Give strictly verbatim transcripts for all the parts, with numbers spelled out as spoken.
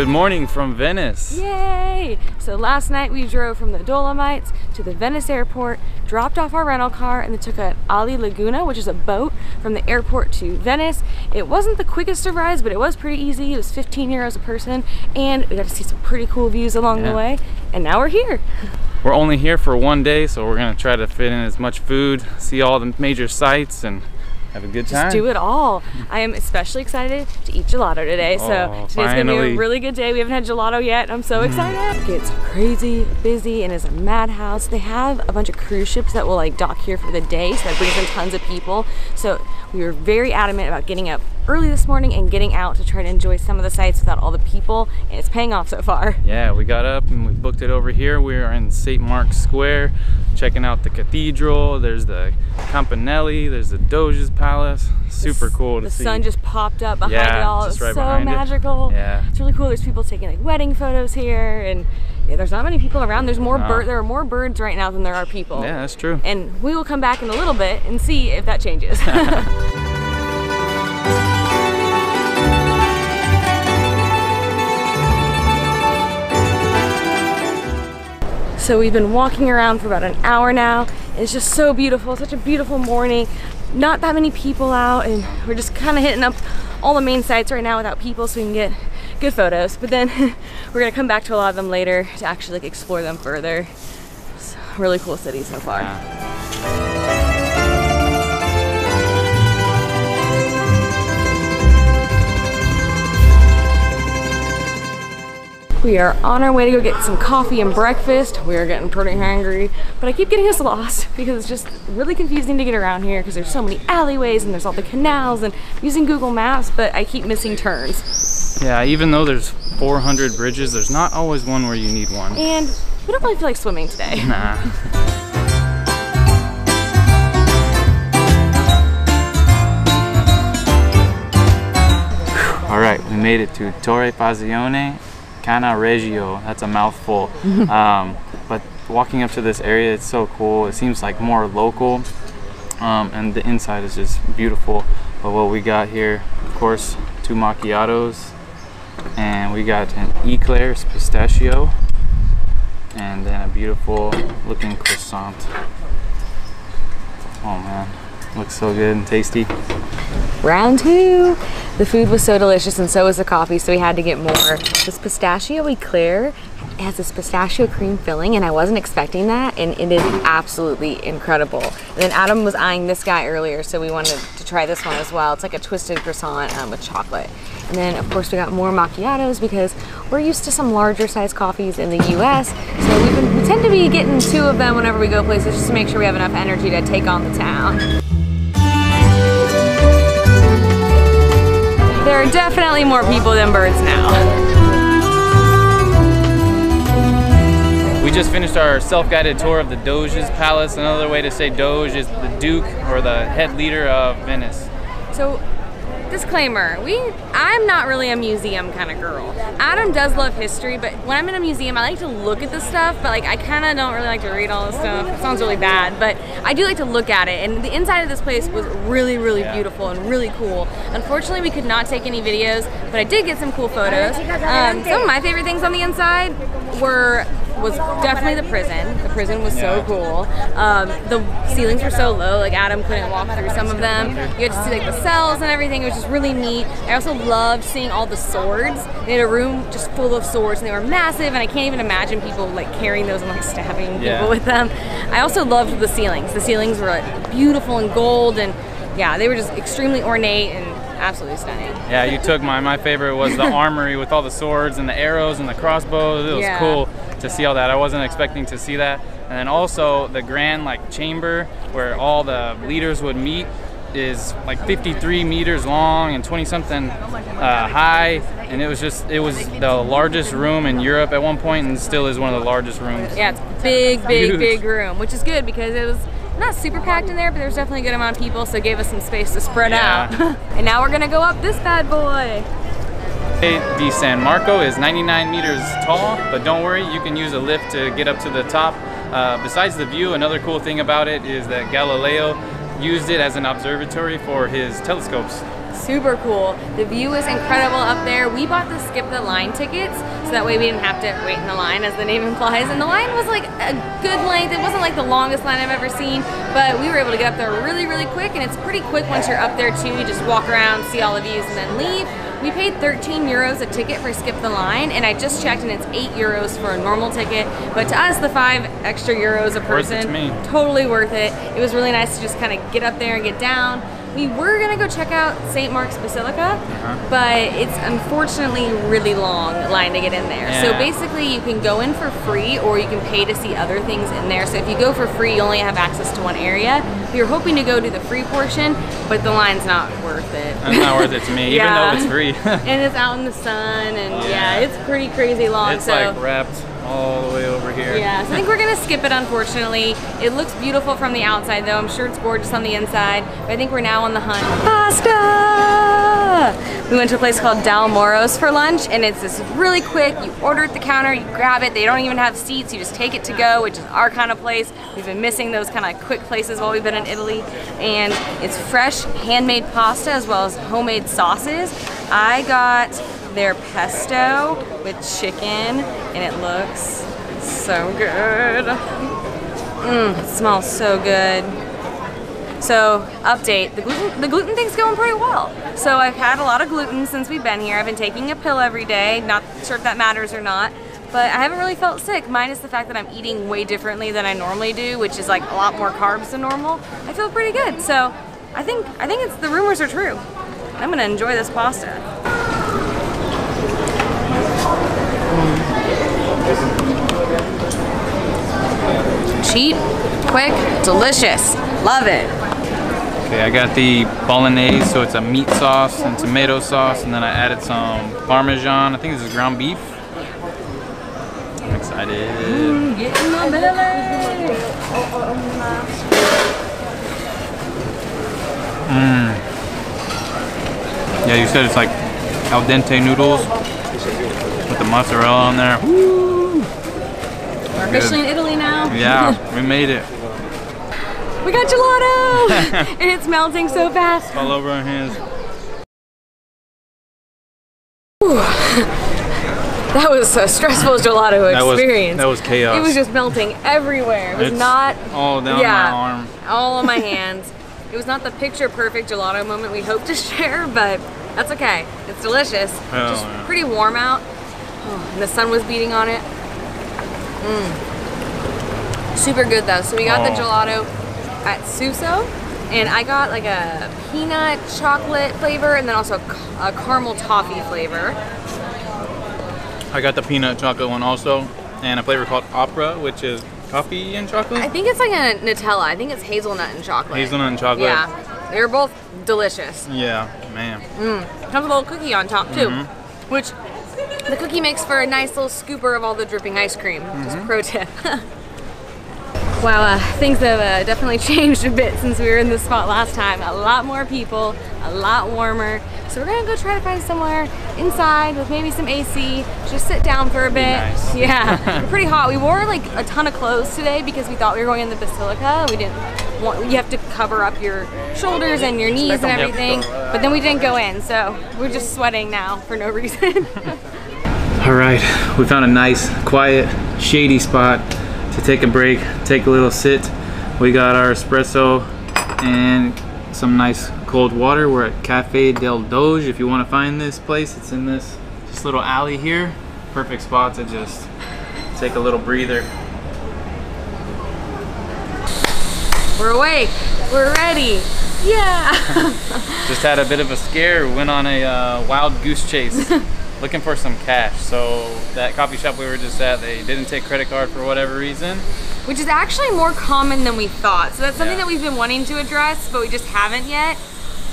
Good morning from Venice. Yay! So last night we drove from the Dolomites to the Venice airport, dropped off our rental car, and then took an Ali Laguna, which is a boat, from the airport to Venice. It wasn't the quickest of rides, but it was pretty easy. It was fifteen euros a person, and we got to see some pretty cool views along yeah. the way. And now we're here. We're only here for one day, so we're gonna try to fit in as much food, see all the major sites, and have a good time. Just do it all. I am especially excited to eat gelato today. Oh, so today's finally. gonna be a really good day. We haven't had gelato yet. I'm so excited. It gets crazy busy and is a madhouse. They have a bunch of cruise ships that will like dock here for the day, so that brings in tons of people. So we were very adamant about getting up early this morning and getting out to try to enjoy some of the sites without all the people, and it's paying off so far. Yeah, we got up and we booked it over here. We are in Saint Mark's Square, checking out the cathedral. There's the Campanile, there's the Doge's Palace. Super cool to see. The sun just popped up behind yeah, it all. It's right so magical. It. Yeah. It's really cool. There's people taking like wedding photos here, and yeah, there's not many people around. There's more no. bird. There are more birds right now than there are people. Yeah, that's true. And we will come back in a little bit and see if that changes. So we've been walking around for about an hour now. It's just so beautiful, such a beautiful morning. Not that many people out, and we're just kind of hitting up all the main sites right now without people so we can get good photos. But then we're gonna come back to a lot of them later to actually like explore them further. It's a really cool city so far. Yeah. We are on our way to go get some coffee and breakfast. We are getting pretty hungry, but I keep getting us lost because it's just really confusing to get around here because there's so many alleyways and there's all the canals, and I'm using Google Maps, but I keep missing turns. Yeah, even though there's four hundred bridges, there's not always one where you need one. And we don't really feel like swimming today. Nah. All right, we made it to Torrefazione Cannaregio. That's a mouthful. Um, but walking up to this area, it's so cool. It seems like more local, um, and the inside is just beautiful. But what we got here, of course, two macchiatos, and we got an eclairs pistachio, and then a beautiful looking croissant. Oh man, looks so good and tasty. Round two. The food was so delicious and so was the coffee, so we had to get more. This pistachio eclair has this pistachio cream filling, and I wasn't expecting that, and it is absolutely incredible. And then Adam was eyeing this guy earlier, so we wanted to try this one as well. It's like a twisted croissant um, with chocolate. And then of course we got more macchiatos because we're used to some larger size coffees in the U S, so we've been, we tend to be getting two of them whenever we go places just to make sure we have enough energy to take on the town. There are definitely more people than birds now. We just finished our self-guided tour of the Doge's Palace. Another way to say Doge is the Duke or the head leader of Venice. So, disclaimer, we I'm not really a museum kind of girl. Adam does love history, but when I'm in a museum, I like to look at the stuff, but like I kind of don't really like to read all the stuff. It sounds really bad, but I do like to look at it, and the inside of this place was really, really yeah. beautiful and really cool. Unfortunately, we could not take any videos, but I did get some cool photos. Um, some of my favorite things on the inside were was definitely the prison. The prison was so cool. Um, the ceilings were so low, like Adam couldn't walk through some of them. You had to see like the cells and everything. It was just really neat. I also loved seeing all the swords. They had a room just full of swords, and they were massive, and I can't even imagine people like carrying those and like stabbing yeah. people with them. I also loved the ceilings. The ceilings were like, beautiful and gold, and yeah, they were just extremely ornate and absolutely stunning. Yeah, you took my, my favorite was the armory with all the swords and the arrows and the crossbows. It was yeah. cool to see all that. I wasn't expecting to see that. And then also the grand like chamber where all the leaders would meet is like fifty-three meters long and twenty something uh, high, and it was just it was the largest room in Europe at one point, and still is one of the largest rooms. Yeah, it's big, big, big room, which is good because it was not super packed in there, but there's definitely a good amount of people, so it gave us some space to spread yeah. out. And now we're gonna go up this bad boy. The San Marco is ninety-nine meters tall, but don't worry, you can use a lift to get up to the top. Uh, besides the view, another cool thing about it is that Galileo used it as an observatory for his telescopes. super cool. The view is incredible up there. We bought the skip the line tickets so that way we didn't have to wait in the line, as the name implies. And the line was like a good length. It wasn't like the longest line I've ever seen, but we were able to get up there really, really quick. And it's pretty quick once you're up there too. You just walk around, see all the views, and then leave. We paid thirteen euros a ticket for skip the line, and I just checked and it's eight euros for a normal ticket, but to us the five extra euros a person, totally worth it. It was really nice to just kind of get up there and get down. We were gonna go check out Saint Mark's Basilica, uh-huh. but it's unfortunately really long line to get in there. Yeah. So basically you can go in for free or you can pay to see other things in there. So if you go for free, you only have access to one area. We were hoping to go to the free portion, but the line's not worth it. It's not worth it to me, yeah. even though it's free. And it's out in the sun, and oh, yeah. yeah, it's pretty crazy long. It's so. like wrapped all the way over here. Yeah, so I think we're gonna skip it, unfortunately. It looks beautiful from the outside though. I'm sure it's gorgeous on the inside, but I think we're now on the hunt. Pasta! We went to a place called Dal Moro's for lunch, and it's this really quick, you order at the counter, you grab it, they don't even have seats, you just take it to go, which is our kind of place. We've been missing those kind of quick places while we've been in Italy. And it's fresh, handmade pasta as well as homemade sauces. I got their pesto with chicken, and it looks so good. Mmm, it smells so good. So, update, the gluten, the gluten thing's going pretty well. So I've had a lot of gluten since we've been here. I've been taking a pill every day, not sure if that matters or not, but I haven't really felt sick, minus the fact that I'm eating way differently than I normally do, which is like a lot more carbs than normal. I feel pretty good, so I think, I think it's, the rumors are true. I'm gonna enjoy this pasta. Cheap, quick, delicious. Love it. Okay, I got the bolognese, so it's a meat sauce and tomato sauce, and then I added some Parmesan. I think this is ground beef. I'm excited. Mm, get in my belly. Mm. Yeah, you said it's like al dente noodles with the mozzarella on there. Woo. We're officially in Italy now. Yeah, we made it. We got gelato! And it's melting so fast. All over our hands. That was a stressful gelato experience. That was, that was chaos. It was just melting everywhere. It was it's not all down yeah, my arm. All on my hands. It was not the picture perfect gelato moment we hoped to share, but that's okay. It's delicious. Oh, just yeah. pretty warm out. Oh, and the sun was beating on it. Mm. Super good though. So we got oh. the gelato at Suso, and I got like a peanut chocolate flavor and then also a, a caramel toffee flavor. I got the peanut chocolate one also, and a flavor called Opera, which is coffee and chocolate. I think it's like a Nutella. I think it's hazelnut and chocolate. Hazelnut and chocolate. Yeah, they're both delicious. Yeah, man. Mm. Comes with a little cookie on top too, mm-hmm. which. The cookie makes for a nice little scooper of all the dripping ice cream. Mm-hmm. Just pro tip. Wow, uh, things have uh, definitely changed a bit since we were in this spot last time. A lot more people, a lot warmer. So we're gonna go try to find somewhere inside with maybe some A C. Just sit down for a bit. Nice. Yeah, pretty hot. We wore like a ton of clothes today because we thought we were going in the Basilica. We didn't want, you have to cover up your shoulders and your knees and everything. But then we didn't go in, so we're just sweating now for no reason. All right, we found a nice, quiet, shady spot to take a break, take a little sit. We got our espresso and some nice cold water. We're at Cafe Del Doge. If you want to find this place, it's in this just little alley here. Perfect spot to just take a little breather. We're awake, we're ready. Yeah. Just had a bit of a scare. Went on a uh, wild goose chase. Looking for some cash. So that coffee shop we were just at, they didn't take credit card for whatever reason. Which is actually more common than we thought. So that's something yeah. that we've been wanting to address, but we just haven't yet.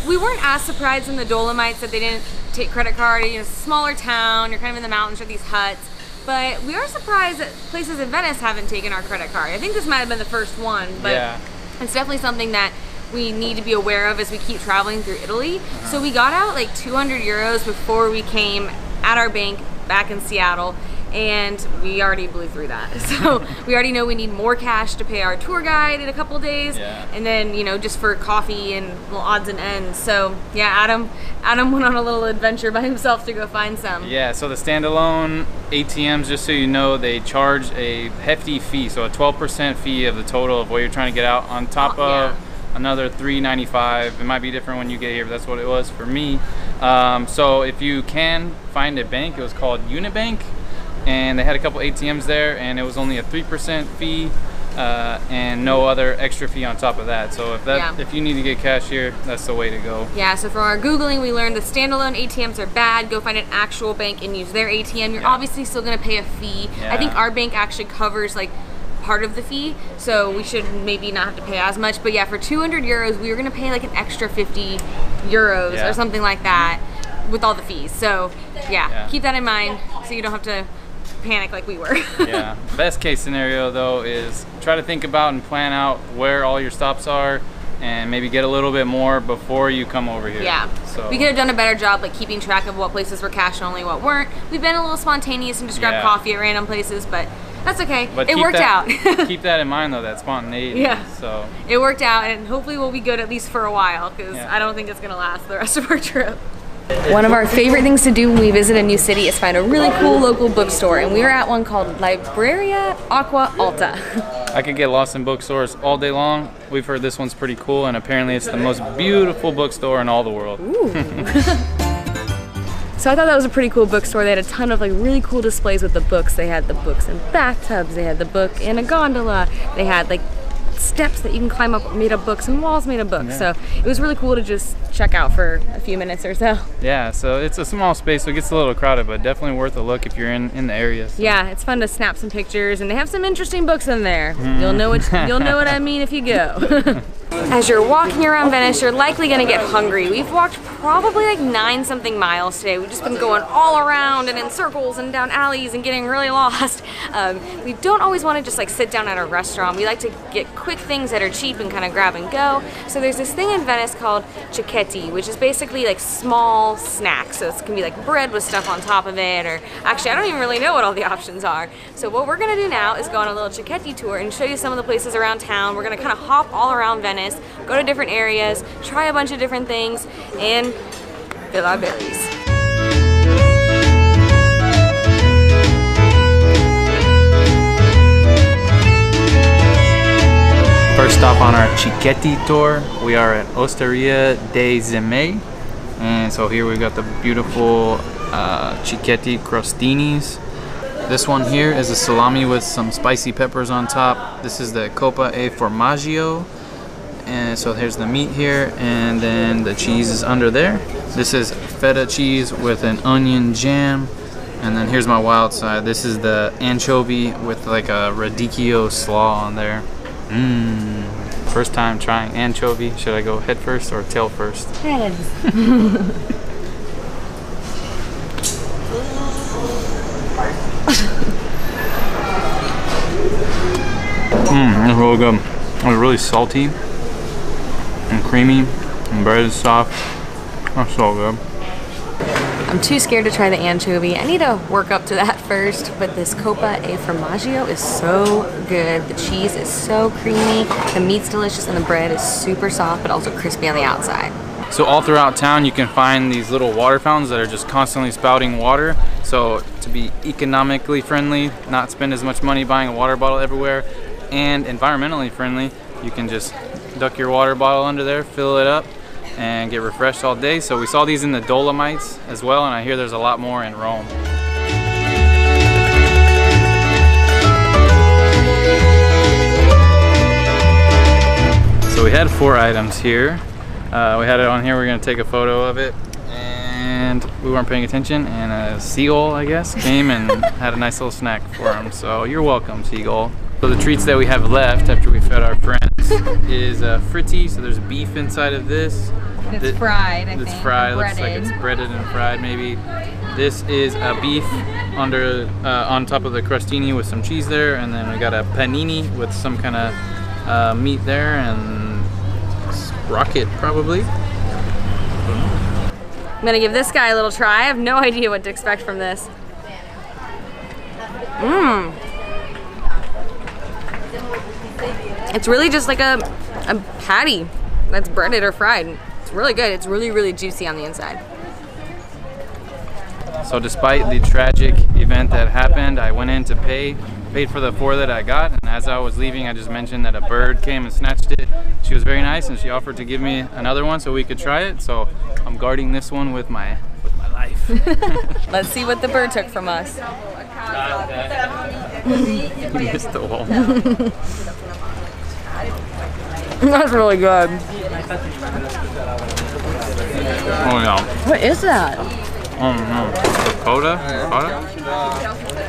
We weren't as surprised in the Dolomites that they didn't take credit card. You know, smaller town, you're kind of in the mountains with these huts. But we are surprised that places in Venice haven't taken our credit card. I think this might have been the first one, but yeah. it's definitely something that we need to be aware of as we keep traveling through Italy. Uh-huh. So we got out like two hundred euros before we came at our bank back in Seattle, and we already blew through that. So we already know we need more cash to pay our tour guide in a couple days, yeah. and then, you know, just for coffee and little odds and ends. So yeah, Adam Adam went on a little adventure by himself to go find some. Yeah, so the standalone A T Ms, just so you know, they charge a hefty fee, so a twelve percent fee of the total of what you're trying to get out, on top uh, of yeah. another three ninety-five. It might be different when you get here, but that's what it was for me. Um, so if you can find a bank, it was called Unibank, and they had a couple A T Ms there, and it was only a three percent fee uh, and no other extra fee on top of that. So if that, yeah. if you need to get cash here, that's the way to go. Yeah, so from our Googling, we learned that standalone A T Ms are bad. Go find an actual bank and use their A T M. You're yeah. obviously still gonna pay a fee. Yeah. I think our bank actually covers like part of the fee, so we should maybe not have to pay as much. But yeah, for two hundred euros, we were gonna pay like an extra fifty euros yeah. or something like that with all the fees. So yeah, yeah, keep that in mind so you don't have to panic like we were. Yeah, best case scenario though is try to think about and plan out where all your stops are and maybe get a little bit more before you come over here. Yeah, so we could have done a better job like keeping track of what places were cash only, what weren't. We've been a little spontaneous and just grabbed yeah. coffee at random places, but that's okay, but it worked that, out. Keep that in mind though, that spontaneity. Yeah, so it worked out, and hopefully we'll be good at least for a while, because yeah. I don't think it's gonna last the rest of our trip. One of our favorite things to do when we visit a new city is find a really cool local bookstore, and we were at one called Libreria Aqua Alta. I could get lost in bookstores all day long. We've heard this one's pretty cool, and apparently it's the most beautiful bookstore in all the world. Ooh. So I thought that was a pretty cool bookstore. They had a ton of like really cool displays with the books. They had the books in bathtubs, they had the book in a gondola, they had like steps that you can climb up made of books and walls made of books. Yeah. So it was really cool to just check out for a few minutes or so. Yeah, so it's a small space, so it gets a little crowded, but definitely worth a look if you're in, in the area. So. Yeah, it's fun to snap some pictures, and they have some interesting books in there. Mm. You'll know what, you'll know what I mean if you go. As you're walking around Venice, you're likely gonna get hungry. We've walked probably like nine something miles today. We've just been going all around and in circles and down alleys and getting really lost. Um, we don't always wanna just like sit down at a restaurant. We like to get quick things that are cheap and kind of grab and go. So there's this thing in Venice called Cicchetti, which is basically like small snacks. So it can be like bread with stuff on top of it, or actually I don't even really know what all the options are. So what we're gonna do now is go on a little Cicchetti tour and show you some of the places around town. We're gonna kind of hop all around Venice, go to different areas, try a bunch of different things, and fill our bellies. First stop on our Cicchetti tour, we are at Osteria dei Zemei. And so here we've got the beautiful uh, Cicchetti crostinis. This one here is a salami with some spicy peppers on top. This is the Coppa e Formaggio. And so here's the meat here, and then the cheese is under there. This is feta cheese with an onion jam. And then here's my wild side. This is the anchovy with like a radicchio slaw on there. Mmm. First time trying anchovy. Should I go head first or tail first? Head. Mmm, it's really good. It's really salty and creamy, and bread is soft. That's so good. I'm too scared to try the anchovy. I need to work up to that first, but this Coppa e Formaggio is so good. The cheese is so creamy, the meat's delicious, and the bread is super soft, but also crispy on the outside. So all throughout town, you can find these little water fountains that are just constantly spouting water. So to be economically friendly, not spend as much money buying a water bottle everywhere, and environmentally friendly, you can just duck your water bottle under there, fill it up, and get refreshed all day. So we saw these in the Dolomites as well, and I hear there's a lot more in Rome. So we had four items here. Uh, we had it on here, we're gonna take a photo of it, and we weren't paying attention, and a seagull, I guess, came and had a nice little snack for him. So you're welcome, seagull. So the treats that we have left after we fed our friends is uh, fritti, so there's beef inside of this. It's Th fried, I it's think. It's fried, looks like it's breaded and fried maybe. This is a beef under uh, on top of the crostini with some cheese there, and then we got a panini with some kind of uh, meat there, and sprocket probably. I'm gonna give this guy a little try. I have no idea what to expect from this. Mmm. It's really just like a, a patty that's breaded or fried. It's really good. It's really, really juicy on the inside. So despite the tragic event that happened, I went in to pay, paid for the four that I got, and as I was leaving I just mentioned that a bird came and snatched it. She was very nice and she offered to give me another one so we could try it, so I'm guarding this one with my, with my life. Let's see what the bird took from us. You missed the walnut. That's really good. Oh yeah. What is that? Oh no, ricotta? ricotta?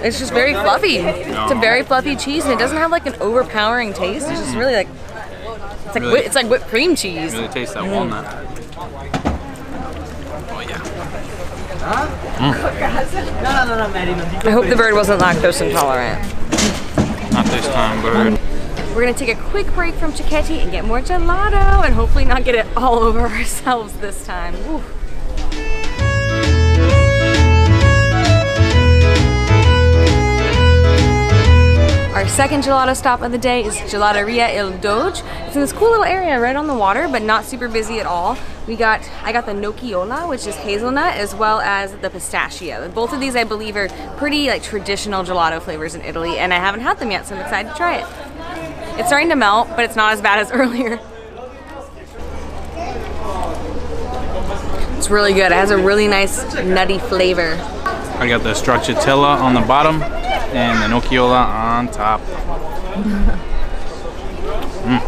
It's just very fluffy. Yeah. It's a very fluffy cheese, and it doesn't have like an overpowering taste. It's just really like it's like really, whip, it's like whipped cream cheese. Really taste that mm. walnut. Oh yeah. Mm. I hope the bird wasn't lactose intolerant. Not this time, bird. We're gonna take a quick break from Cicchetti and get more gelato, and hopefully not get it all over ourselves this time. Ooh. Our second gelato stop of the day is Gelateria Il Doge. It's in this cool little area right on the water, but not super busy at all. We got, I got the Nocchiola, which is hazelnut, as well as the pistachio. And both of these, I believe, are pretty like traditional gelato flavors in Italy, and I haven't had them yet, so I'm excited to try it. It's starting to melt, but it's not as bad as earlier. It's really good. It has a really nice nutty flavor. I got the stracciatella on the bottom and the Nocchiola on top. mm.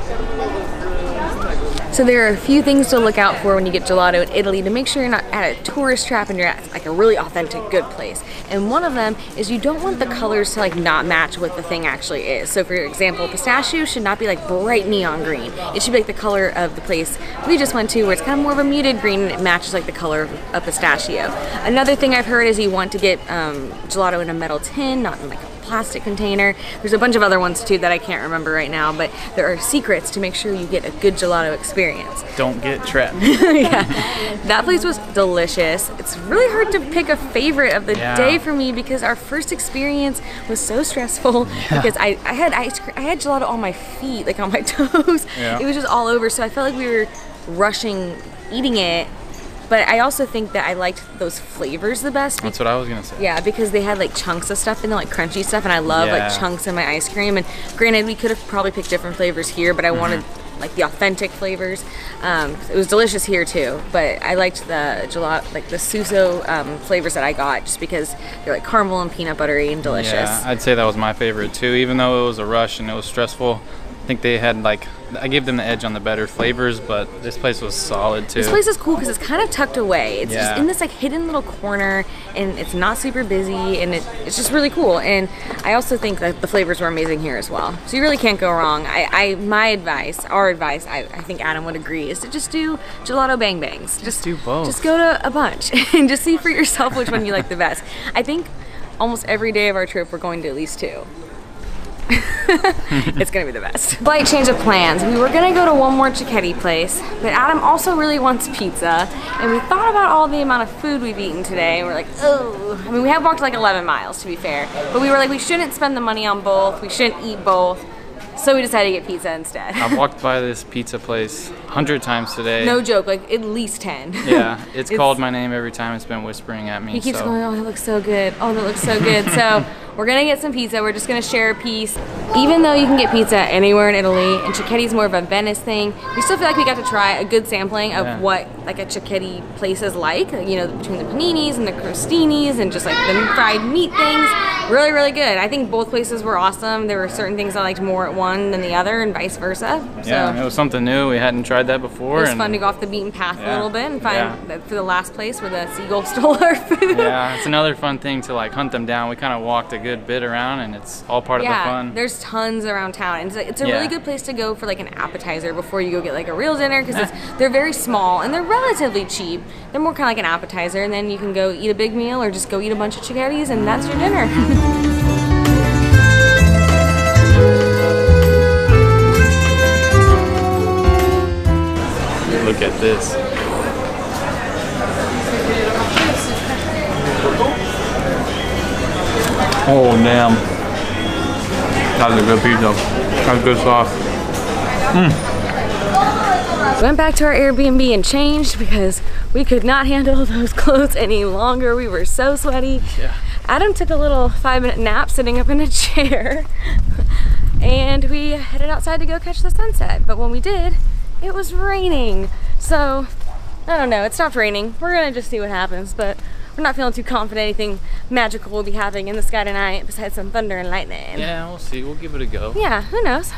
So there are a few things to look out for when you get gelato in Italy to make sure you're not at a tourist trap and you're at like a really authentic good place. And one of them is you don't want the colors to like not match what the thing actually is. So for example, pistachio should not be like bright neon green. It should be like the color of the place we just went to where it's kind of more of a muted green and it matches like the color of a pistachio. Another thing I've heard is you want to get um, gelato in a metal tin, not in like a plastic container. There's a bunch of other ones too that I can't remember right now, but there are secrets to make sure you get a good gelato experience. Don't get trapped. Yeah. That place was delicious. It's really hard to pick a favorite of the yeah. day for me because our first experience was so stressful yeah. because I, I had ice cream, I had gelato on my feet, like on my toes. Yeah. It was just all over, so I felt like we were rushing eating it. But I also think that I liked those flavors the best. That's what I was gonna say. Yeah, because they had like chunks of stuff in them, like crunchy stuff, and I love yeah. like chunks in my ice cream. And granted, we could have probably picked different flavors here, but I mm-hmm. wanted like the authentic flavors. Um, it was delicious here too, but I liked the gelato, like the Suso um, flavors that I got, just because they're like caramel and peanut buttery and delicious. Yeah, I'd say that was my favorite too, even though it was a rush and it was stressful. I think they had like, I gave them the edge on the better flavors, but this place was solid too. This place is cool because it's kind of tucked away. It's yeah. just in this like hidden little corner, and it's not super busy, and it, it's just really cool. And I also think that the flavors were amazing here as well. So you really can't go wrong. I, I my advice, our advice, I, I think Adam would agree, is to just do gelato bang bangs. Just, just do both. Just go to a bunch and just see for yourself which one you like the best. I think almost every day of our trip we're going to at least two. It's gonna be the best. Slight change of plans. We were gonna go to one more Cicchetti place, but Adam also really wants pizza, and we thought about all the amount of food we've eaten today, and we're like, oh. I mean, we have walked like eleven miles, to be fair, but we were like, we shouldn't spend the money on both, we shouldn't eat both, so we decided to get pizza instead. I've walked by this pizza place a hundred times today. No joke, like at least ten. Yeah, it's, it's called my name every time. It's been whispering at me. He keeps so. going, oh, that looks so good. Oh, that looks so good. So we're gonna get some pizza. We're just gonna share a piece. Even though you can get pizza anywhere in Italy, and Cicchetti's more of a Venice thing, we still feel like we got to try a good sampling of yeah. what like a Cicchetti place is like. You know, between the paninis and the crostinis and just like the fried meat things. Really, really good. I think both places were awesome. There were certain things I liked more at one than the other, and vice versa. So yeah, it was something new. We hadn't tried that before. It was and fun to go off the beaten path yeah, a little bit and find yeah. for the last place where the seagull stole our food. Yeah, it's another fun thing to like hunt them down. We kind of walked a good bit around, and it's all part yeah, of the fun. There's tons around town, and it's, it's a yeah. really good place to go for like an appetizer before you go get like a real dinner, because yeah. they're very small and they're relatively cheap. They're more kind of like an appetizer, and then you can go eat a big meal or just go eat a bunch of Cicchettis, and that's your dinner. Look at this. Oh damn, that's a good pizza. That's good sauce. Mm. Went back to our Airbnb and changed because we could not handle those clothes any longer. We were so sweaty. Yeah. Adam took a little five minute nap sitting up in a chair and we headed outside to go catch the sunset. But when we did, it was raining. So I don't know, it stopped raining. We're gonna just see what happens, but we're not feeling too confident anything magical will be happening in the sky tonight besides some thunder and lightning. Yeah, we'll see. We'll give it a go. Yeah, who knows?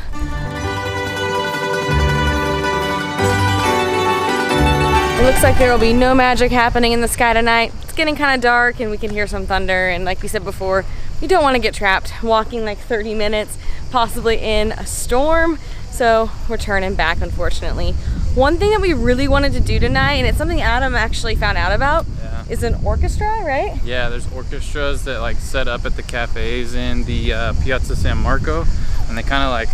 It looks like there will be no magic happening in the sky tonight. It's getting kind of dark and we can hear some thunder, and like we said before, we don't want to get trapped walking like thirty minutes possibly in a storm, so we're turning back, unfortunately. One thing that we really wanted to do tonight, and it's something Adam actually found out about, yeah. is an orchestra, right? Yeah, there's orchestras that like set up at the cafes in the uh, Piazza San Marco, and they kind of like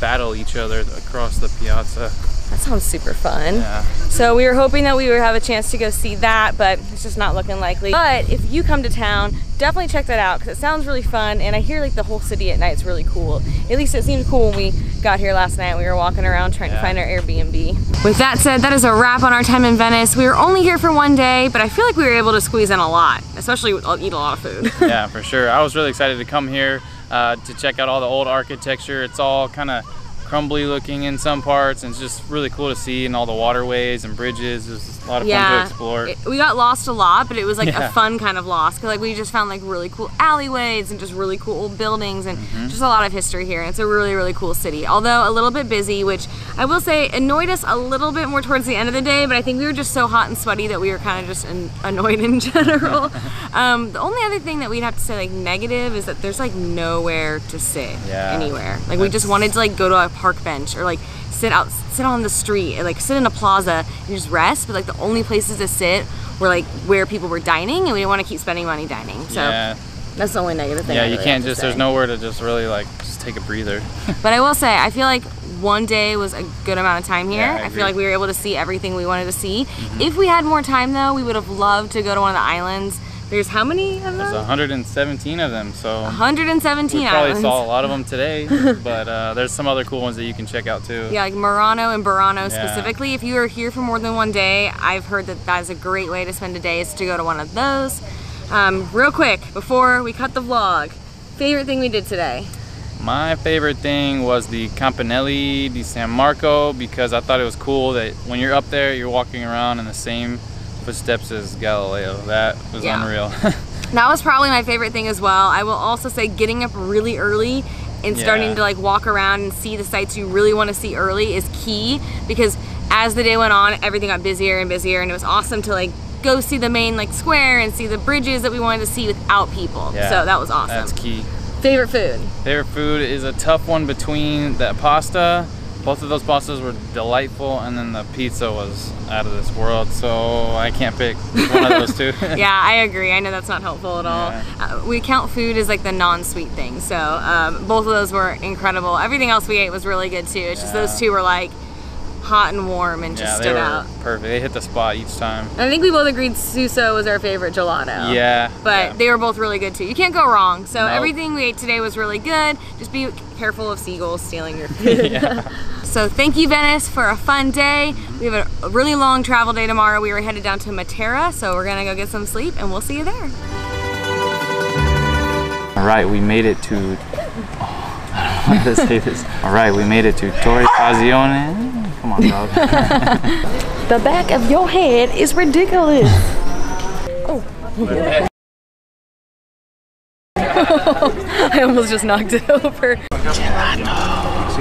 battle each other across the piazza. That sounds super fun. Yeah. So we were hoping that we would have a chance to go see that, but it's just not looking likely. But if you come to town, definitely check that out because it sounds really fun, and I hear like the whole city at night is really cool. At least it seemed cool when we got here last night. We were walking around trying yeah. to find our Airbnb. With that said, that is a wrap on our time in Venice. We were only here for one day, but I feel like we were able to squeeze in a lot, especially eat a lot of food. Yeah, for sure. I was really excited to come here uh, to check out all the old architecture. It's all kind of crumbly looking in some parts, and it's just really cool to see, and all the waterways and bridges. It was just a lot of yeah. fun to explore. It, we got lost a lot, but it was like yeah. a fun kind of loss, because like we just found like really cool alleyways and just really cool old buildings and mm-hmm. just a lot of history here. And it's a really, really cool city, although a little bit busy, which I will say annoyed us a little bit more towards the end of the day, but I think we were just so hot and sweaty that we were kind of just an annoyed in general. Um, the only other thing that we'd have to say like negative is that there's like nowhere to sit yeah. anywhere. Like That's... we just wanted to like go to a park bench or like sit out, sit on the street, or like sit in a plaza and just rest. But like the only places to sit were like where people were dining, and we didn't want to keep spending money dining. So yeah. that's the only negative thing. Yeah, I really you can't just. Say. There's nowhere to just really like just take a breather. But I will say, I feel like one day was a good amount of time here. Yeah, I, I feel like we were able to see everything we wanted to see. Mm-hmm. If we had more time though, we would have loved to go to one of the islands. There's how many of them? There's one hundred seventeen of them, so one hundred seventeen. We probably islands. Saw a lot of them today, but uh, there's some other cool ones that you can check out too. Yeah, like Murano and Burano yeah. specifically. If you are here for more than one day, I've heard that that is a great way to spend a day is to go to one of those. Um, real quick, before we cut the vlog, favorite thing we did today? My favorite thing was the Campanile di San Marco, because I thought it was cool that when you're up there, you're walking around in the same footsteps as Galileo. That was yeah. unreal. That was probably my favorite thing as well. I will also say getting up really early and yeah. starting to like walk around and see the sights you really want to see early is key, because as the day went on, everything got busier and busier, and it was awesome to like go see the main like square and see the bridges that we wanted to see without people. Yeah, so that was awesome. That's key. Favorite food? Favorite food is a tough one between the pasta. Both of those pastas were delightful, and then the pizza was out of this world, so I can't pick one of those two. Yeah, I agree. I know that's not helpful at all. Yeah. Uh, we count food as like the non-sweet thing, so um, both of those were incredible. Everything else we ate was really good too. It's yeah. just those two were like hot and warm and just yeah, stood out. Perfect. They hit the spot each time. And I think we both agreed Suso was our favorite gelato. Yeah. But yeah. they were both really good too. You can't go wrong. So nope. everything we ate today was really good. Just be careful of seagulls stealing your food. Yeah. So thank you, Venice, for a fun day. We have a really long travel day tomorrow. We were headed down to Matera, so we're gonna go get some sleep and we'll see you there. All right, we made it to, oh, I don't know how to say this. All right, we made it to Torrefazione. Come on, dog. The back of your head is ridiculous. Oh. I almost just knocked it over. Gelato.